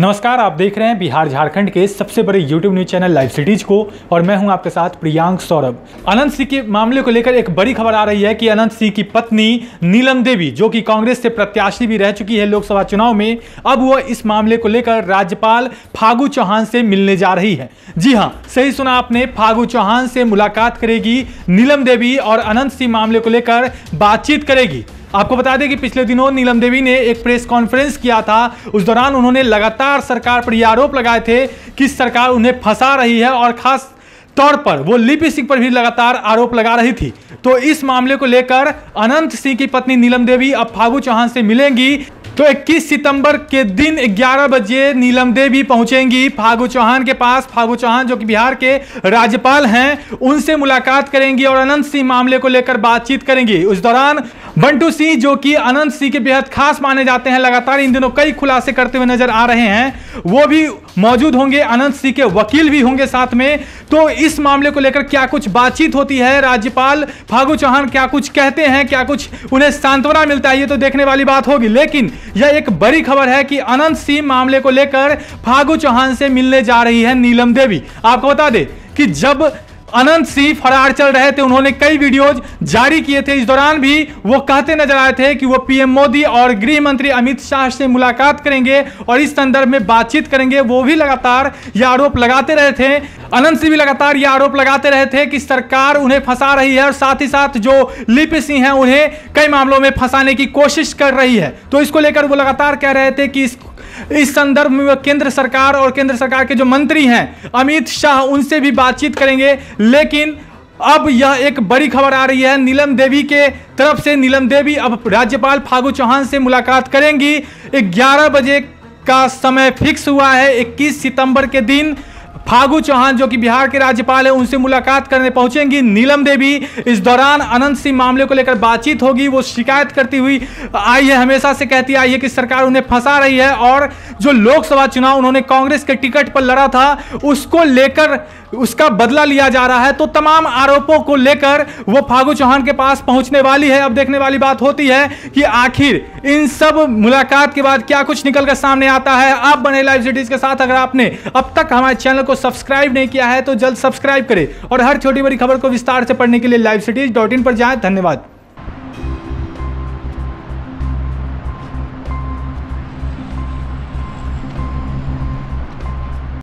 नमस्कार, आप देख रहे हैं बिहार झारखंड के सबसे बड़े YouTube news channel live cities को और मैं हूं आपके साथ प्रियांक सौरभ। अनंत सिंह के मामले को लेकर एक बड़ी खबर आ रही है कि अनंत सिंह की पत्नी नीलम देवी, जो कि कांग्रेस से प्रत्याशी भी रह चुकी है लोकसभा चुनाव में, अब वह इस मामले को लेकर राज्यपाल फागू चौहान से मिलने जा रही है। जी हाँ, सही सुना आपने, फागू चौहान से मुलाकात करेगी नीलम देवी और अनंत सिंह मामले को लेकर बातचीत करेगी। आपको बता दें कि पिछले दिनों नीलम देवी ने एक प्रेस कॉन्फ्रेंस किया था। उस दौरान उन्होंने लगातार सरकार पर ये आरोप लगाए थे कि सरकार उन्हें फंसा रही है और खास तौर पर वो लिपि सिंह पर भी लगातार आरोप लगा रही थी। तो इस मामले को लेकर अनंत सिंह की पत्नी नीलम देवी अब फागू चौहान से मिलेंगी। तो 21 सितंबर के दिन 11 बजे नीलम देवी पहुंचेंगी फागू चौहान के पास। फागू चौहान जो कि बिहार के राज्यपाल हैं, उनसे मुलाकात करेंगी और अनंत सिंह मामले को लेकर बातचीत करेंगी। उस दौरान बंटू सिंह, जो कि अनंत सिंह के बेहद खास माने जाते हैं, लगातार इन दिनों कई खुलासे करते हुए नजर आ रहे हैं, वो भी मौजूद होंगे। अनंत सिंह के वकील भी होंगे साथ में। तो इस मामले को लेकर क्या कुछ बातचीत होती है, राज्यपाल फागू चौहान क्या कुछ कहते हैं, क्या कुछ उन्हें सांत्वना मिलता है, ये तो देखने वाली बात होगी। लेकिन यह एक बड़ी खबर है कि अनंत सिंह मामले को लेकर फागू चौहान से मिलने जा रही है नीलम देवी। आपको बता दें कि जब अनंत सिंह फरार चल रहे थे, उन्होंने कई वीडियोज जारी किए थे। इस दौरान भी वो कहते नजर आए थे कि वो पीएम मोदी और गृह मंत्री अमित शाह से मुलाकात करेंगे और इस संदर्भ में बातचीत करेंगे। वो भी लगातार यह आरोप लगाते रहे थे, अनंत सिंह भी लगातार यह आरोप लगाते रहे थे कि सरकार उन्हें फंसा रही है और साथ ही साथ जो लिपि सिंह हैं उन्हें कई मामलों में फंसाने की कोशिश कर रही है। तो इसको लेकर वो लगातार कह रहे थे कि इस संदर्भ में केंद्र सरकार और केंद्र सरकार के जो मंत्री हैं अमित शाह, उनसे भी बातचीत करेंगे। लेकिन अब यह एक बड़ी खबर आ रही है नीलम देवी के तरफ से, नीलम देवी अब राज्यपाल फागू चौहान से मुलाकात करेंगी। 11 बजे का समय फिक्स हुआ है। 21 सितंबर के दिन फागू चौहान, जो कि बिहार के राज्यपाल हैं, उनसे मुलाकात करने पहुंचेंगी नीलम देवी। इस दौरान अनंत सिंह मामले को लेकर बातचीत होगी। वो शिकायत करती हुई आई है, हमेशा से कहती आई है कि सरकार उन्हें फंसा रही है और जो लोकसभा चुनाव उन्होंने कांग्रेस के टिकट पर लड़ा था उसको लेकर उसका बदला लिया जा रहा है। तो तमाम आरोपों को लेकर वो फागू चौहान के पास पहुंचने वाली है। अब देखने वाली बात होती है कि आखिर इन सब मुलाकात के बाद क्या कुछ निकल कर सामने आता है। आप बने लाइव सिटीज के साथ। अगर आपने अब तक हमारे चैनल को सब्सक्राइब नहीं किया है तो जल्द सब्सक्राइब करें और हर छोटी बड़ी खबर को विस्तार से पढ़ने के लिए लाइव सिटीज.in पर जाएं। धन्यवाद।